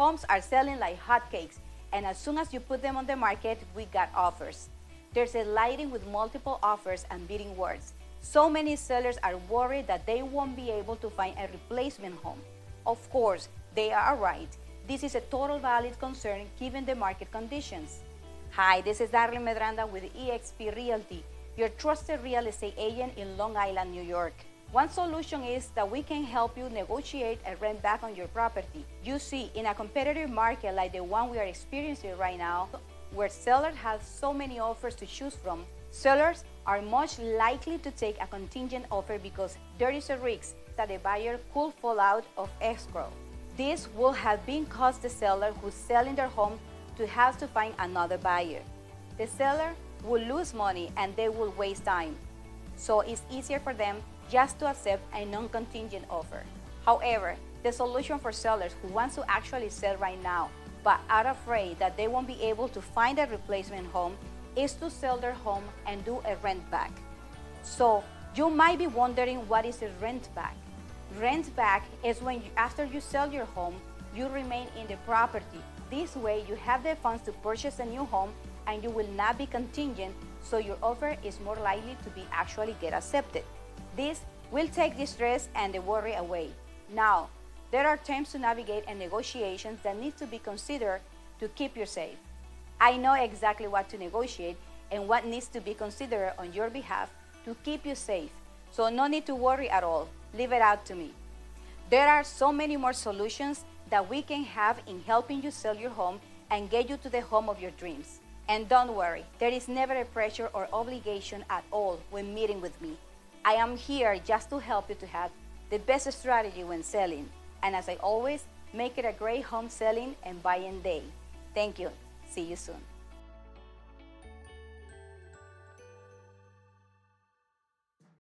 Homes are selling like hotcakes, and as soon as you put them on the market, we got offers. There's a lighting with multiple offers and bidding wars. So many sellers are worried that they won't be able to find a replacement home. Of course, they are right. This is a total valid concern given the market conditions. Hi, this is Darling Medranda with EXP Realty, your trusted real estate agent in Long Island, New York. One solution is that we can help you negotiate a rent back on your property. You see, in a competitive market like the one we are experiencing right now, where sellers have so many offers to choose from, sellers are much likely to take a contingent offer because there is a risk that the buyer could fall out of escrow. This would have been cost the seller who's selling their home to have to find another buyer. The seller will lose money and they will waste time. So it's easier for them just to accept a non-contingent offer. However, the solution for sellers who want to actually sell right now but are afraid that they won't be able to find a replacement home is to sell their home and do a rent back. So you might be wondering, what is a rent back? Rent back is when after you sell your home, you remain in the property. This way you have the funds to purchase a new home and you will not be contingent, so your offer is more likely to be actually get accepted. This will take the stress and the worry away. Now, there are terms to navigate and negotiations that need to be considered to keep you safe. I know exactly what to negotiate and what needs to be considered on your behalf to keep you safe, so no need to worry at all. Leave it out to me. There are so many more solutions that we can have in helping you sell your home and get you to the home of your dreams. And don't worry, there is never a pressure or obligation at all when meeting with me. I am here just to help you to have the best strategy when selling. And as I always, make it a great home selling and buying day. Thank you. See you soon.